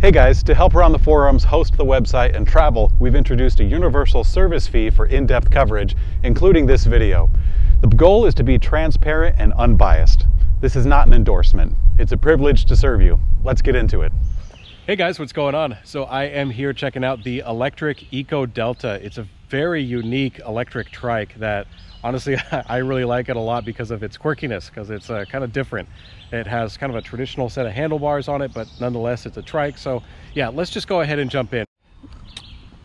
Hey guys, to help Around the Forums host the website and travel, we've introduced a universal service fee for in-depth coverage, including this video. The goal is to be transparent and unbiased. This is not an endorsement. It's a privilege to serve you. Let's get into it. Hey guys, what's going on? So I am here checking out the Electric Eco Delta. It's a very unique electric trike that honestly, I really like it a lot because of its quirkiness, because it's kind of different. It has kind of a traditional set of handlebars on it, but nonetheless, it's a trike. So yeah, let's just go ahead and jump in.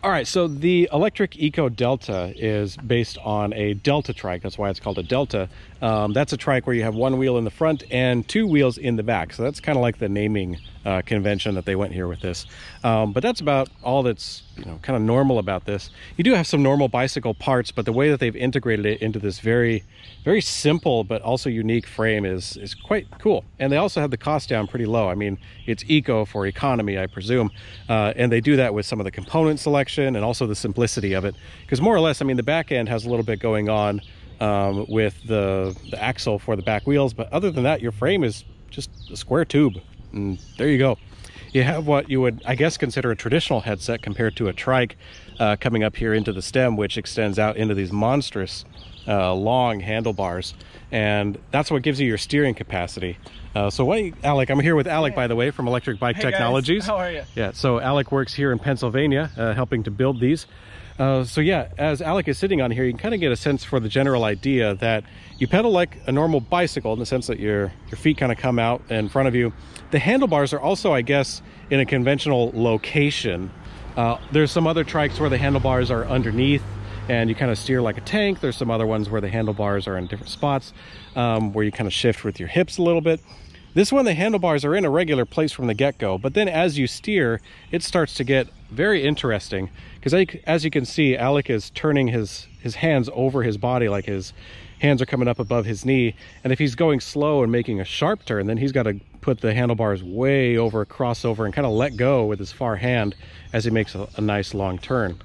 All right, so the Electric Eco Delta is based on a Delta trike. That's why it's called a Delta. That's a trike where you have one wheel in the front and two wheels in the back. So that's kind of like the naming convention that they went here with this. But that's about all that's kind of normal about this. You do have some normal bicycle parts, but the way that they've integrated it into this very, very simple but also unique frame is quite cool. And they also have the cost down pretty low. I mean, it's eco for economy, I presume. And they do that with some of the component selection and also the simplicity of it, because more or less, I mean, the back end has a little bit going on with the axle for the back wheels, but other than that, your frame is just a square tube, and there you go. You have what you would, I guess, consider a traditional headset compared to a trike coming up here into the stem, which extends out into these monstrous long handlebars, and that's what gives you your steering capacity. So why don't you, Alec, I'm here with Alec, by the way, from Electric Bike Technologies. Guys, how are you? Yeah, so Alec works here in Pennsylvania, helping to build these. So yeah, as Alec is sitting on here, you can kind of get a sense for the general idea that you pedal like a normal bicycle in the sense that your feet kind of come out in front of you. The handlebars are also, I guess, in a conventional location. There's some other trikes where the handlebars are underneath and you kind of steer like a tank. There's some other ones where the handlebars are in different spots, where you kind of shift with your hips a little bit. This one, the handlebars are in a regular place from the get-go, but then as you steer, it starts to get very interesting, because as you can see, Alec is turning his hands over his body, like his hands are coming up above his knee, and if he's going slow and making a sharp turn, then he's got to put the handlebars way over, crossover, and kind of let go with his far hand as he makes a nice long turn.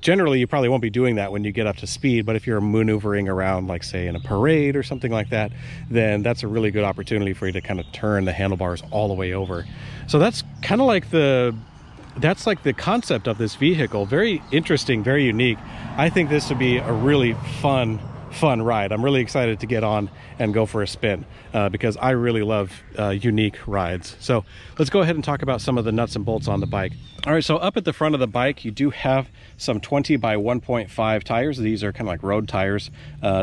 Generally, you probably won't be doing that when you get up to speed, but if you're maneuvering around, like say in a parade or something like that, then that's a really good opportunity for you to kind of turn the handlebars all the way over. So that's kind of like the concept of this vehicle. Very interesting, very unique. I think this would be a really fun ride. I'm really excited to get on and go for a spin because I really love unique rides. So let's go ahead and talk about some of the nuts and bolts on the bike. All right, so up at the front of the bike, you do have some 20 by 1.5 tires. These are kind of like road tires.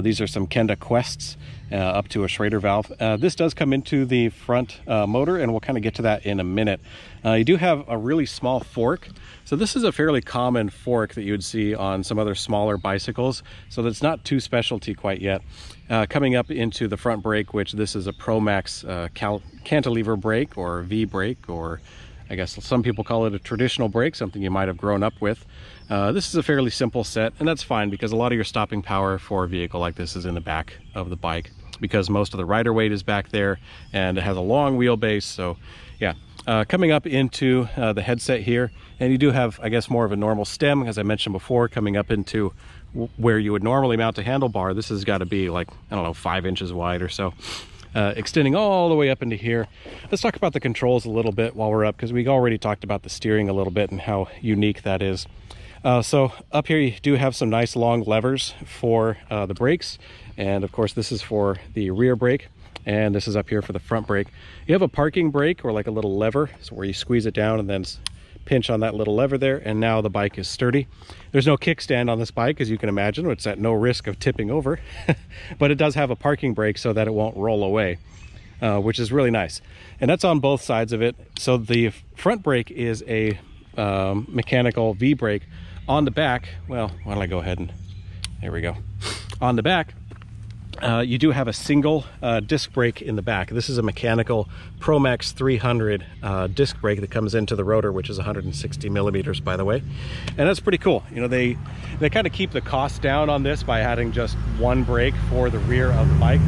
These are some Kenda Quests up to a Schrader valve. This does come into the front motor, and we'll kind of get to that in a minute. You do have a really small fork. So this is a fairly common fork that you would see on some other smaller bicycles. So that's not too specialty quite yet. Coming up into the front brake, which this is a Pro Max cantilever brake or V brake, or I guess some people call it a traditional brake, something you might have grown up with. This is a fairly simple set, and that's fine because a lot of your stopping power for a vehicle like this is in the back of the bike, because most of the rider weight is back there and it has a long wheelbase. So yeah, coming up into the headset here, and you do have, I guess, more of a normal stem, as I mentioned before, coming up into where you would normally mount a handlebar. This has got to be like, I don't know, 5 inches wide or so. Extending all the way up into here. Let's talk about the controls a little bit while we're up, because we already talked about the steering a little bit and how unique that is. So up here you do have some nice long levers for the brakes, and of course this is for the rear brake, and this is up here for the front brake. You have a parking brake, or like a little lever, so where you squeeze it down and then pinch on that little lever there, and now the bike is sturdy. There's no kickstand on this bike, as you can imagine. It's at no risk of tipping over, but it does have a parking brake so that it won't roll away, which is really nice. And that's on both sides of it. So the front brake is a mechanical V brake. On the back, well, why don't I go ahead and, there we go. On the back, you do have a single disc brake in the back. This is a mechanical Promax 300 disc brake that comes into the rotor, which is 160 millimeters, by the way. And that's pretty cool. You know, they kind of keep the cost down on this by adding just one brake for the rear of the bike,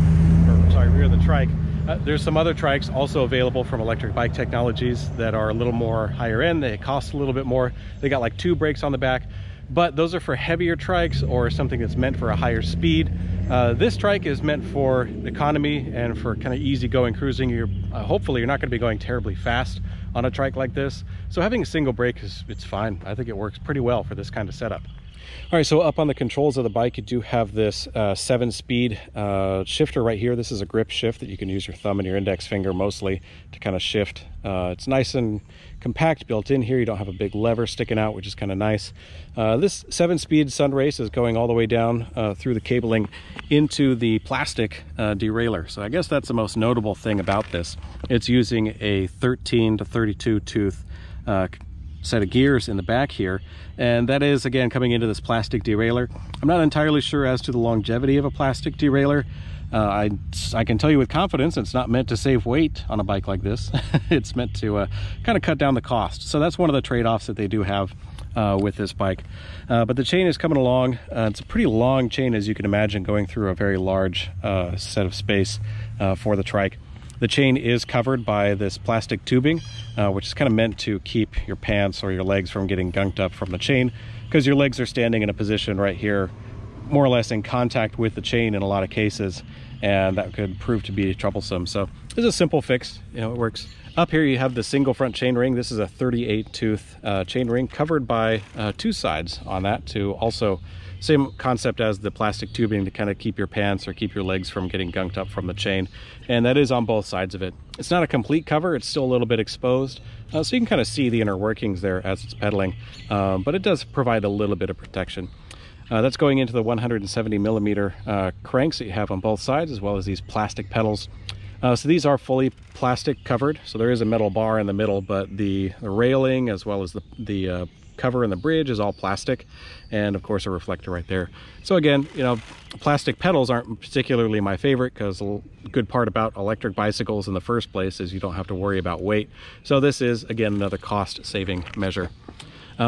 or sorry, rear of the trike. There's some other trikes also available from Electric Bike Technologies that are a little more higher end. They cost a little bit more. They got like two brakes on the back, but those are for heavier trikes or something that's meant for a higher speed. This trike is meant for economy and for kind of easygoing cruising. Hopefully you're not going to be going terribly fast on a trike like this. So having a single brake it's fine. I think it works pretty well for this kind of setup. All right, so up on the controls of the bike, you do have this 7-speed shifter right here. This is a grip shift that you can use your thumb and your index finger mostly to kind of shift. It's nice and compact built in here. You don't have a big lever sticking out, which is kind of nice. This 7-speed Sunrace is going all the way down through the cabling into the plastic derailleur. So I guess that's the most notable thing about this. It's using a 13 to 32 tooth set of gears in the back here, and that is again coming into this plastic derailleur. I'm not entirely sure as to the longevity of a plastic derailleur. I can tell you with confidence it's not meant to save weight on a bike like this. It's meant to kind of cut down the cost. So that's one of the trade-offs that they do have with this bike. But the chain is coming along. It's a pretty long chain, as you can imagine, going through a very large set of space for the trike. The chain is covered by this plastic tubing, which is kind of meant to keep your pants or your legs from getting gunked up from the chain, because your legs are standing in a position right here, more or less in contact with the chain in a lot of cases, and that could prove to be troublesome. So it's a simple fix, you know, it works. Up here you have the single front chain ring. This is a 38 tooth chain ring covered by two sides on that to also, same concept as the plastic tubing, to kind of keep your pants or keep your legs from getting gunked up from the chain. And that is on both sides of it. It's not a complete cover, it's still a little bit exposed. So you can kind of see the inner workings there as it's pedaling, but it does provide a little bit of protection. That's going into the 170 millimeter cranks that you have on both sides, as well as these plastic pedals. So these are fully plastic covered. So there is a metal bar in the middle, but the railing as well as the cover and the bridge is all plastic, and of course a reflector right there. So again, you know, plastic pedals aren't particularly my favorite, because the good part about electric bicycles in the first place is you don't have to worry about weight. So this is again another cost saving measure.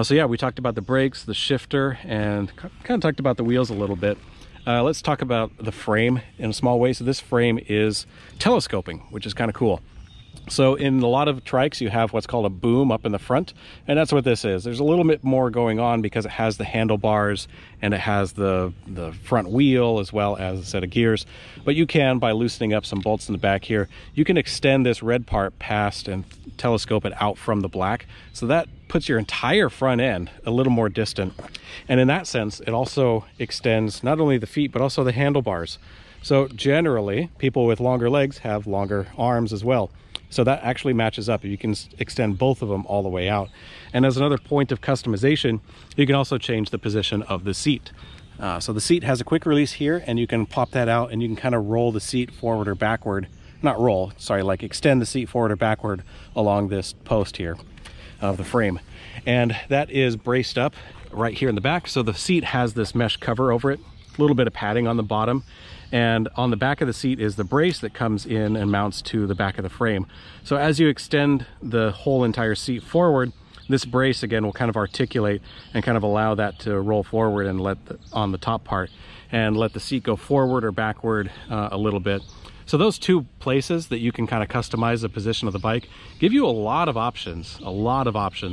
So yeah, we talked about the brakes, the shifter, and kind of talked about the wheels a little bit. Let's talk about the frame in a small way. So this frame is telescoping, which is kind of cool. So in a lot of trikes, you have what's called a boom up in the front, and that's what this is. There's a little bit more going on because it has the handlebars and it has the front wheel as well as a set of gears. But you can, by loosening up some bolts in the back here, you can extend this red part past and telescope it out from the black. So that puts your entire front end a little more distant. And in that sense, it also extends not only the feet, but also the handlebars. So generally, people with longer legs have longer arms as well. So that actually matches up. You can extend both of them all the way out. And as another point of customization, you can also change the position of the seat. So the seat has a quick release here, and you can pop that out and you can kind of roll the seat forward or backward. Not roll, sorry, like extend the seat forward or backward along this post here of the frame. And that is braced up right here in the back. So the seat has this mesh cover over it, a little bit of padding on the bottom. And on the back of the seat is the brace that comes in and mounts to the back of the frame. So as you extend the whole entire seat forward, this brace again will kind of articulate and kind of allow that to roll forward and let the, on the top part, and let the seat go forward or backward a little bit. So those two places that you can kind of customize the position of the bike give you a lot of options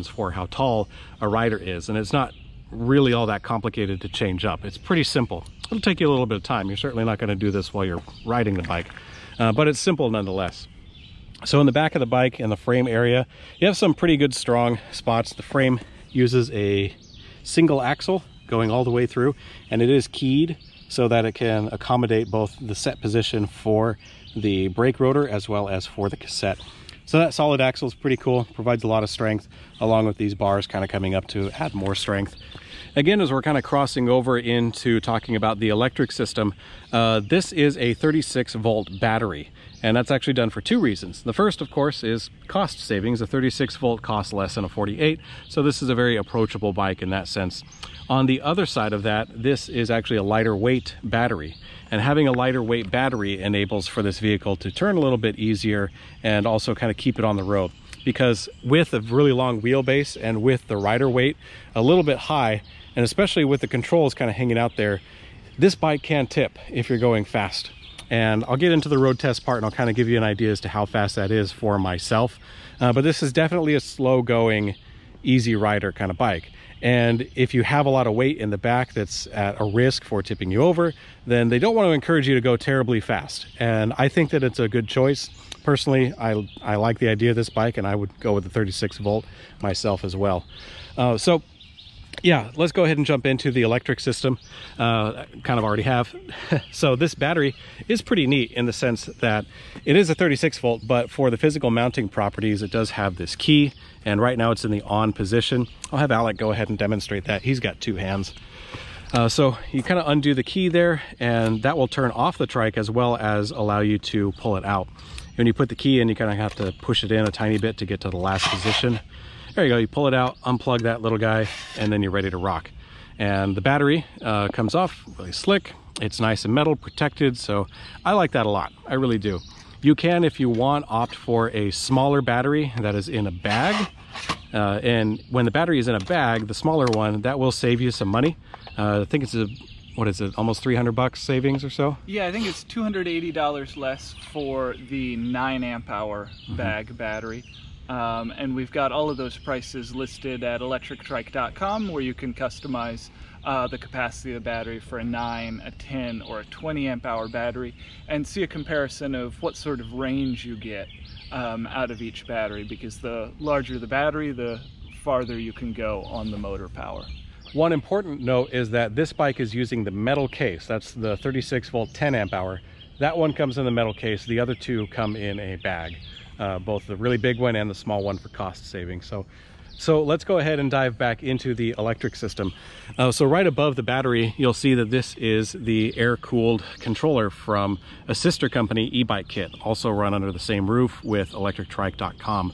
for how tall a rider is. And it's not really all that complicated to change up. It's pretty simple. It'll take you a little bit of time. You're certainly not going to do this while you're riding the bike, but it's simple nonetheless. So in the back of the bike and the frame area, you have some pretty good strong spots. The frame uses a single axle going all the way through, and it is keyed so that it can accommodate both the set position for the brake rotor as well as for the cassette. So that solid axle is pretty cool, provides a lot of strength, along with these bars kind of coming up to add more strength. Again, as we're kind of crossing over into talking about the electric system, this is a 36 volt battery, and that's actually done for two reasons. The first, of course, is cost savings. A 36 volt costs less than a 48, so this is a very approachable bike in that sense. On the other side of that, this is actually a lighter weight battery, and having a lighter weight battery enables for this vehicle to turn a little bit easier and also kind of keep it on the road, because with a really long wheelbase and with the rider weight a little bit high, and especially with the controls kind of hanging out there, this bike can tip if you're going fast. And I'll get into the road test part and I'll kind of give you an idea as to how fast that is for myself. But this is definitely a slow going, easy rider kind of bike. And if you have a lot of weight in the back that's at a risk for tipping you over, then they don't want to encourage you to go terribly fast. And I think that it's a good choice, personally, I like the idea of this bike, and I would go with the 36 volt myself as well. So yeah, let's go ahead and jump into the electric system. Kind of already have. So this battery is pretty neat in the sense that it is a 36 volt, but for the physical mounting properties, it does have this key, and right now it's in the on position. I'll have Alec go ahead and demonstrate that. He's got two hands. So you kind of undo the key there, and that will turn off the trike as well as allow you to pull it out. When you put the key in, you kind of have to push it in a tiny bit to get to the last position. There you go, you pull it out, unplug that little guy, and then you're ready to rock. And the battery comes off, really slick. It's nice and metal, protected, so I like that a lot. I really do. You can, if you want, opt for a smaller battery that is in a bag. And when the battery is in a bag, the smaller one, that will save you some money. I think it's almost 300 bucks savings or so? Yeah, I think it's $280 less for the 9 amp hour bag battery. And we've got all of those prices listed at electrictrike.com, where you can customize the capacity of the battery for a 9, a 10, or a 20 amp hour battery, and see a comparison of what sort of range you get out of each battery, because the larger the battery, the farther you can go on the motor power. One important note is that this bike is using the metal case. That's the 36 volt 10 amp hour. That one comes in the metal case. The other two come in a bag. Both the really big one and the small one for cost saving. So let's go ahead and dive back into the electric system. So right above the battery, you'll see that this is the air-cooled controller from a sister company, e-bike kit, also run under the same roof with electrictrike.com.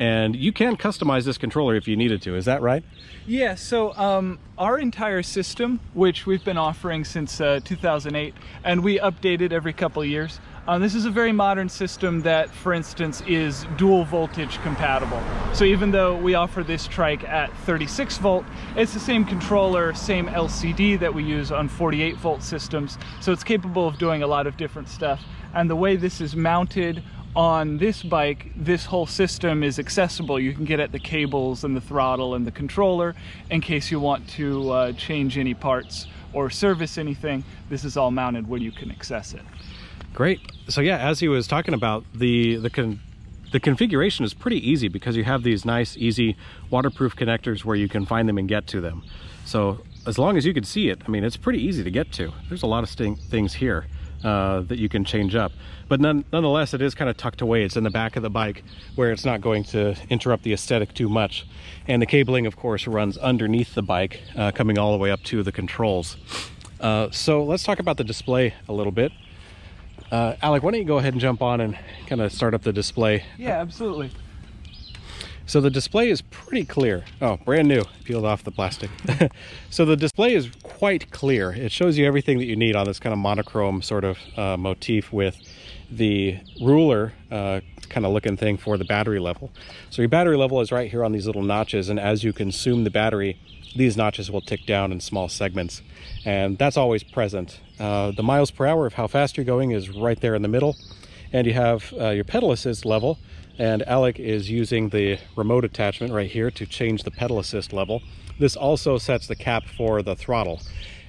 And you can customize this controller if you needed to, is that right? Yeah, so our entire system, which we've been offering since 2008, and we update it every couple of years. This is a very modern system that, for instance, is dual voltage compatible. So even though we offer this trike at 36 volt, it's the same controller, same LCD that we use on 48 volt systems. So it's capable of doing a lot of different stuff. And the way this is mounted on this bike, this whole system is accessible. You can get at the cables and the throttle and the controller in case you want to change any parts or service anything. This is all mounted where you can access it. Great. So yeah, as he was talking about, the configuration is pretty easy because you have these nice, easy waterproof connectors where you can find them and get to them. So as long as you can see it, I mean, it's pretty easy to get to. There's a lot of things here that you can change up. But nonetheless, it is kind of tucked away. It's in the back of the bike where it's not going to interrupt the aesthetic too much. And the cabling, of course, runs underneath the bike, coming all the way up to the controls. So let's talk about the display a little bit. Alec, why don't you go ahead and jump on and kind of start up the display? Yeah, absolutely. So the display is pretty clear. Oh, brand new, peeled off the plastic. So the display is quite clear. It shows you everything that you need on this kind of monochrome sort of motif with the ruler kind of looking thing for the battery level. So your battery level is right here on these little notches, and as you consume the battery, these notches will tick down in small segments, and that's always present. The miles per hour of how fast you're going is right there in the middle, and you have your pedal assist level, and Alec is using the remote attachment right here to change the pedal assist level. This also sets the cap for the throttle,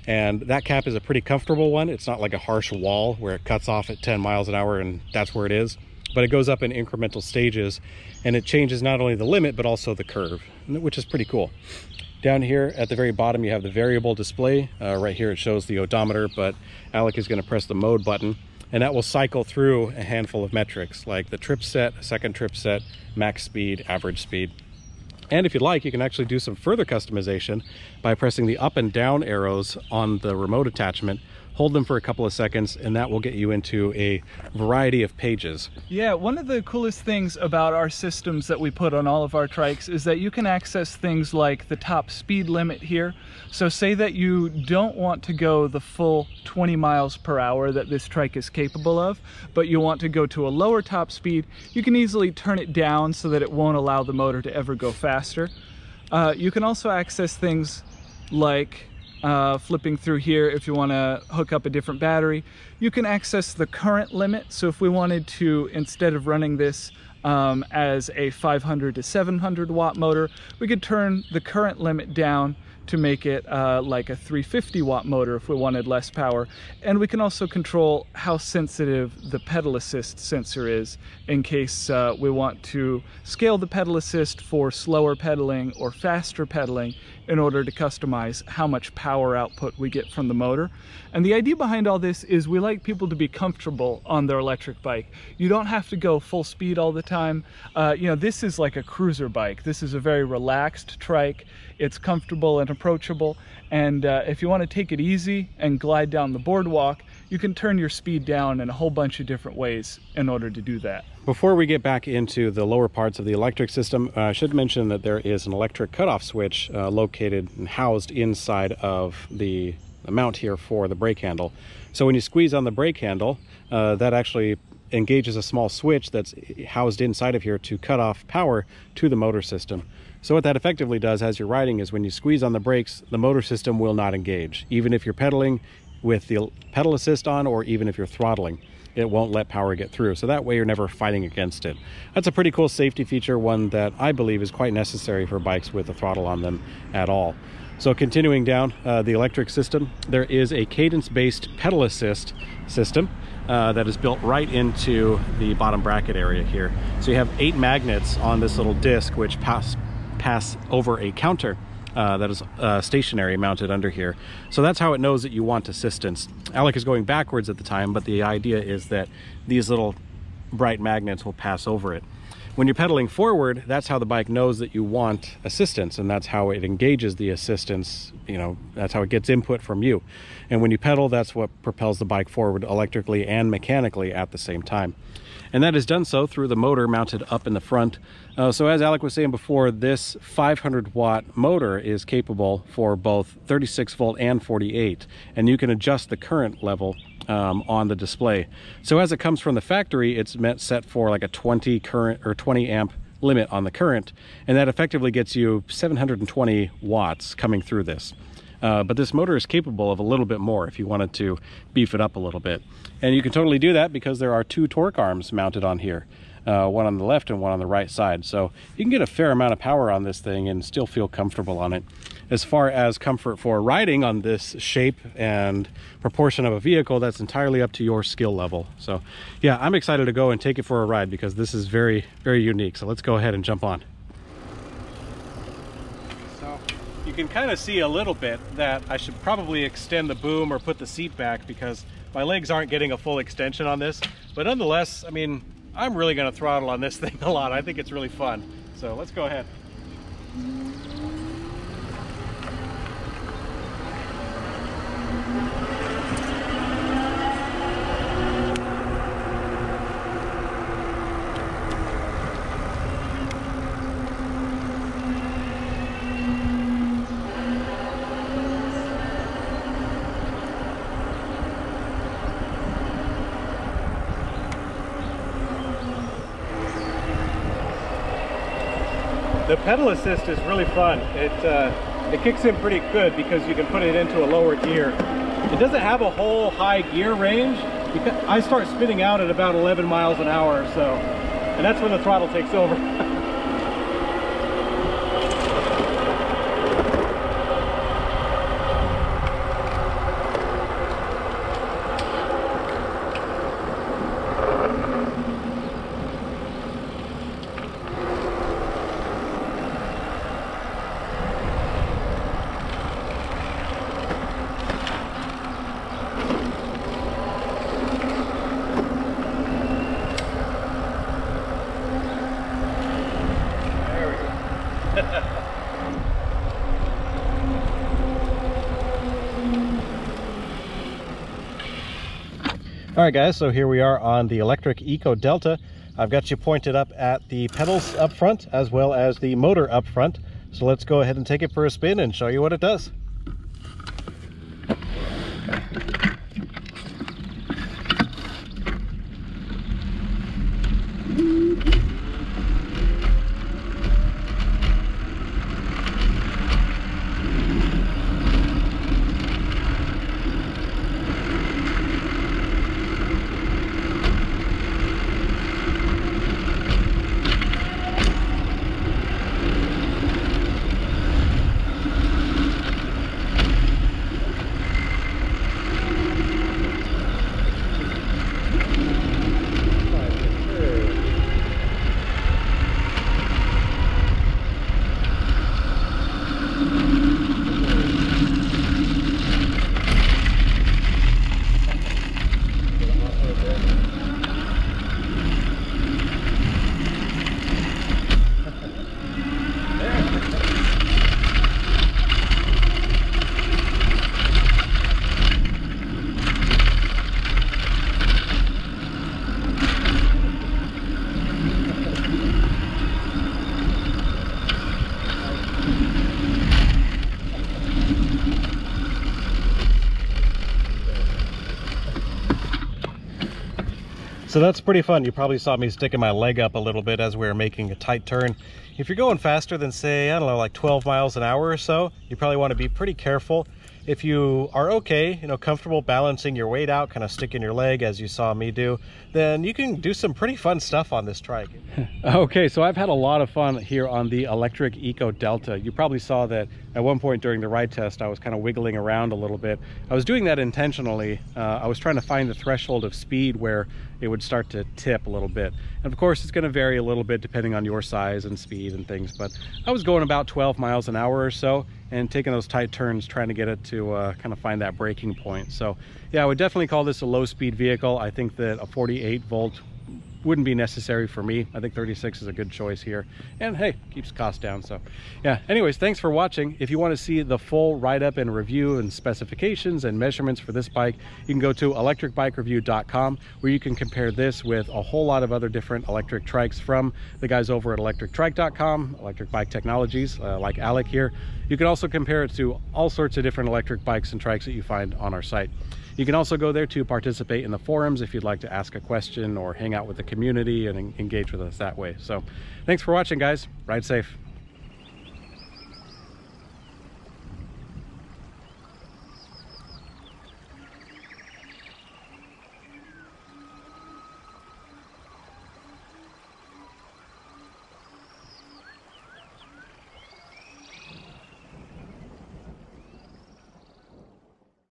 and that cap is a pretty comfortable one. It's not like a harsh wall where it cuts off at 10 miles an hour and that's where it is, but it goes up in incremental stages, and it changes not only the limit but also the curve, which is pretty cool. Down here at the very bottom, you have the variable display. Right here, it shows the odometer, but Alec is going to press the mode button, and that will cycle through a handful of metrics like the trip set, second trip set, max speed, average speed. And if you'd like, you can actually do some further customization by pressing the up and down arrows on the remote attachment. Hold them for a couple of seconds, and that will get you into a variety of pages. Yeah, one of the coolest things about our systems that we put on all of our trikes is that you can access things like the top speed limit here. So say that you don't want to go the full 20 miles per hour that this trike is capable of, but you want to go to a lower top speed, you can easily turn it down so that it won't allow the motor to ever go faster. You can also access things like flipping through here, if you want to hook up a different battery, you can access the current limit. So if we wanted to, instead of running this as a 500 to 700 watt motor, we could turn the current limit down to make it like a 350 watt motor if we wanted less power. And we can also control how sensitive the pedal assist sensor is in case we want to scale the pedal assist for slower pedaling or faster pedaling in order to customize how much power output we get from the motor. And the idea behind all this is we like people to be comfortable on their electric bike. You don't have to go full speed all the time. You know, this is like a cruiser bike. This is a very relaxed trike. It's comfortable and approachable. And if you want to take it easy and glide down the boardwalk, you can turn your speed down in a whole bunch of different ways in order to do that. Before we get back into the lower parts of the electric system, I should mention that there is an electric cutoff switch located and housed inside of the mount here for the brake handle. So when you squeeze on the brake handle, that actually engages a small switch that's housed inside of here to cut off power to the motor system. So what that effectively does as you're riding is when you squeeze on the brakes, the motor system will not engage. Even if you're pedaling with the pedal assist on, or even if you're throttling, it won't let power get through. So that way you're never fighting against it. That's a pretty cool safety feature, one that I believe is quite necessary for bikes with a throttle on them at all. So continuing down the electric system, there is a cadence-based pedal assist system that is built right into the bottom bracket area here. So you have 8 magnets on this little disc which pass over a counter that is stationary mounted under here. So that's how it knows that you want assistance. Alec is going backwards at the time, but the idea is that these little bright magnets will pass over it. When you're pedaling forward, that's how the bike knows that you want assistance, and that's how it engages the assistance. You know, that's how it gets input from you. And when you pedal, that's what propels the bike forward electrically and mechanically at the same time. And that is done so through the motor mounted up in the front. So as Alec was saying before, this 500 watt motor is capable for both 36 volt and 48. And you can adjust the current level on the display. So as it comes from the factory, it's set for like a 20 amp limit on the current. And that effectively gets you 720 watts coming through this. But this motor is capable of a little bit more if you wanted to beef it up a little bit. And you can totally do that because there are 2 torque arms mounted on here, one on the left and one on the right side. So you can get a fair amount of power on this thing and still feel comfortable on it. As far as comfort for riding on this shape and proportion of a vehicle, that's entirely up to your skill level. So yeah, I'm excited to go and take it for a ride because this is very, very unique. So let's go ahead and jump on. You can kind of see a little bit that I should probably extend the boom or put the seat back because my legs aren't getting a full extension on this. But nonetheless, I mean, I'm really going to throttle on this thing a lot. I think it's really fun. So let's go ahead. The pedal assist is really fun. It kicks in pretty good because you can put it into a lower gear. It doesn't have a whole high gear range. I start spinning out at about 11 miles an hour or so, and that's when the throttle takes over. All right, guys, so here we are on the Electric Eco Delta. I've got you pointed up at the pedals up front as well as the motor up front. So let's go ahead and take it for a spin and show you what it does. So that's pretty fun. You probably saw me sticking my leg up a little bit as we were making a tight turn. If you're going faster than, say, I don't know, like 12 miles an hour or so, you probably want to be pretty careful. If you are okay, you know, comfortable balancing your weight out, kind of sticking your leg as you saw me do, then you can do some pretty fun stuff on this trike. Okay, so I've had a lot of fun here on the Electric Eco Delta. You probably saw that at one point during the ride test, I was kind of wiggling around a little bit. I was doing that intentionally. I was trying to find the threshold of speed where it would start to tip a little bit. And of course, it's going to vary a little bit depending on your size and speed and things, but I was going about 12 miles an hour or so and taking those tight turns, trying to get it to kind of find that braking point. So yeah, I would definitely call this a low speed vehicle. I think that a 48 volt wouldn't be necessary for me. I think 36 is a good choice here, and hey, keeps costs down. So yeah, anyways, thanks for watching. If you want to see the full write-up and review and specifications and measurements for this bike, you can go to electricbikereview.com, where you can compare this with a whole lot of other different electric trikes from the guys over at electrictrike.com, Electric Bike Technologies, like Alec here. You can also compare it to all sorts of different electric bikes and trikes that you find on our site. You can also go there to participate in the forums if you'd like to ask a question or hang out with the community and engage with us that way. So thanks for watching, guys. Ride safe.